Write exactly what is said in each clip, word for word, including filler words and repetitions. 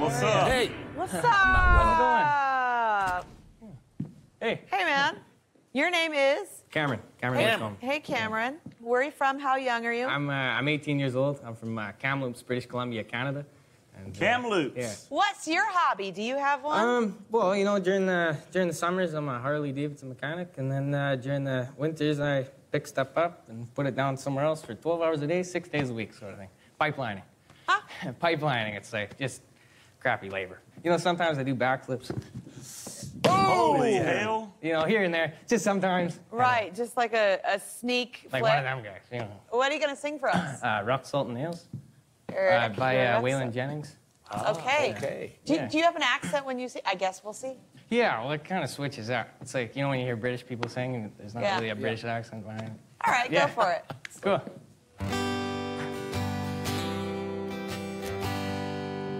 What's up? Hey. What's up? How's it going? Hey. Hey, man. Your name is? Cameron. Cameron. Hey, Cameron. Hey, Cameron. Where are you from? How young are you? I'm uh, I'm eighteen years old. I'm from uh, Kamloops, British Columbia, Canada. And, uh, Kamloops. Yeah. What's your hobby? Do you have one? Um. Well, you know, during the during the summers, I'm a Harley Davidson mechanic, and then uh, during the winters, I pick stuff up and put it down somewhere else for twelve hours a day, six days a week, sort of thing. Pipelining. Huh? Pipelining. It's like just crappy labor. You know, sometimes I do backflips. Holy hell! You know, here and there, just sometimes. Right, uh, just like a, a sneak like flip. Like one of them guys, you know. What are you going to sing for us? Uh, Rock, Salt, and Nails uh, by uh, Waylon Jennings. Oh, okay. okay. Do, yeah. do you have an accent when you see? I guess we'll see. Yeah, well, it kind of switches out. It's like, you know, when you hear British people sing, and there's not yeah. really a British yeah. accent behind it. All right, yeah. go for it. Cool.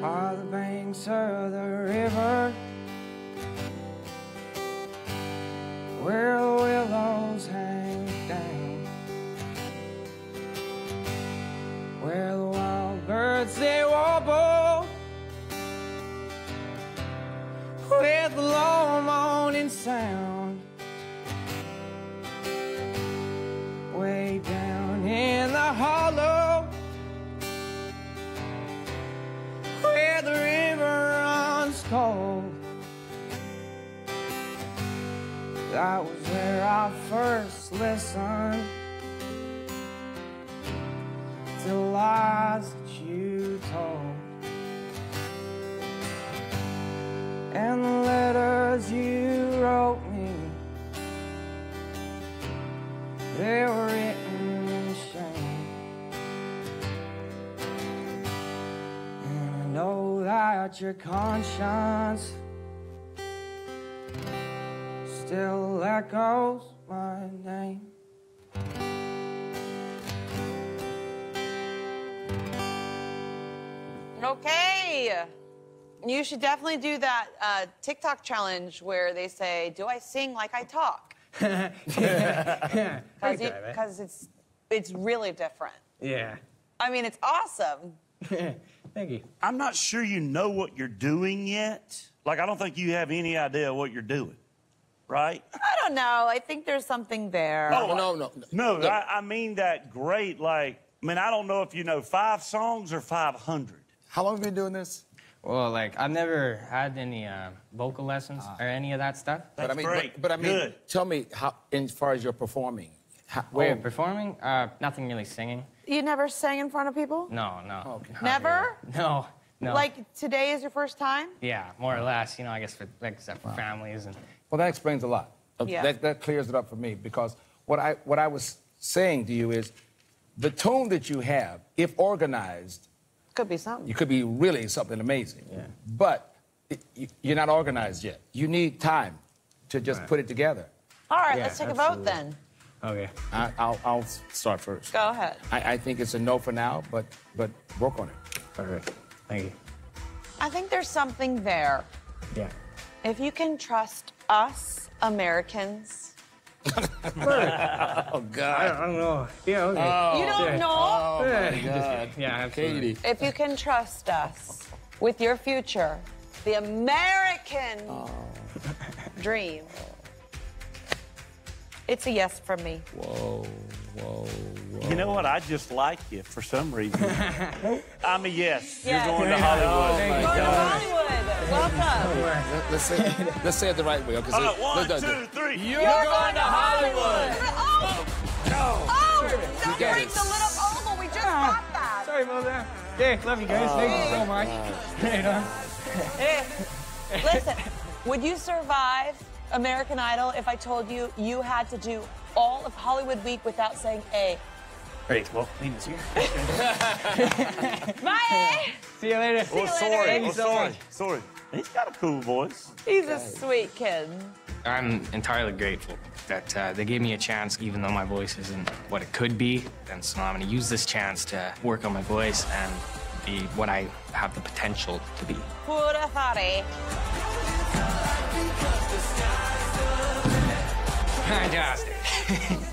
By the banks of the river, where willows hang down, where the wild birds they warble, with the low moaning sound, way down in the hollow, where the river runs cold. That was where I first listened to lies that you told, and the letters you wrote me, they were written in shame. And I know that your conscience still echoes my name. Okay. You should definitely do that uh, TikTok challenge where they say, do I sing like I talk? Because yeah. it, it's, it's really different. Yeah. I mean, it's awesome. Thank you. I'm not sure you know what you're doing yet. Like, I don't think you have any idea what you're doing. Right? I don't know. I think there's something there. No, no, no. No, no. I, I mean that great, like, I mean, I don't know if you know five songs or five hundred. How long have you been doing this? Well, like, I've never had any uh, vocal lessons ah. or any of that stuff. That's but I mean, great. But, but I mean, Good. tell me, how, as far as you're performing. How, Wait, oh. performing? Uh, nothing really singing. You never sang in front of people? No, no. Oh, okay. Never? Really. No. No. Like, today is your first time? Yeah, more or less, you know, I guess for, like, except for wow. families and... Well, that explains a lot. Yeah. That, that clears it up for me, because what I, what I was saying to you is the tone that you have, if organized... Could be something. You could be really something amazing. Yeah. But it, you, you're not organized yet. You need time to just right. put it together. All right, yeah, let's take absolutely. a vote, then. Okay. I, I'll, I'll start first. Go ahead. I, I think it's a no for now, but, but work on it. All right. Thank you. I think there's something there. Yeah. If you can trust us Americans. oh, God. I don't know. Yeah, okay. Oh, you don't yeah. know? Oh, my God. yeah, absolutely. Katie. If you can trust us with your future, the American oh. dream, it's a yes from me. Whoa. Whoa, whoa. You know what? I just like you for some reason. I'm a yes. yes. You're going to Hollywood. You're oh, going to Hollywood. Welcome. Let's say it, let's say it the right way. Okay, so right, one, two, three. You're, You're going, going to Hollywood. Hollywood. Oh, oh, oh don't break the little oval. We just got ah, that. Sorry about that. Yeah, love you guys. Oh, Thank you so much. Right on. Hey, listen, would you survive American Idol if I told you you had to do all of Hollywood Week without saying A? Great, well, leave us here. Bye! See you later. See you oh, sorry. later. Oh, sorry. Sorry. He's got a cool voice. He's a sweet kid. I'm entirely grateful that uh, they gave me a chance, even though my voice isn't what it could be. And so I'm going to use this chance to work on my voice and be what I have the potential to be. Who'd have thought, eh? Fantastic.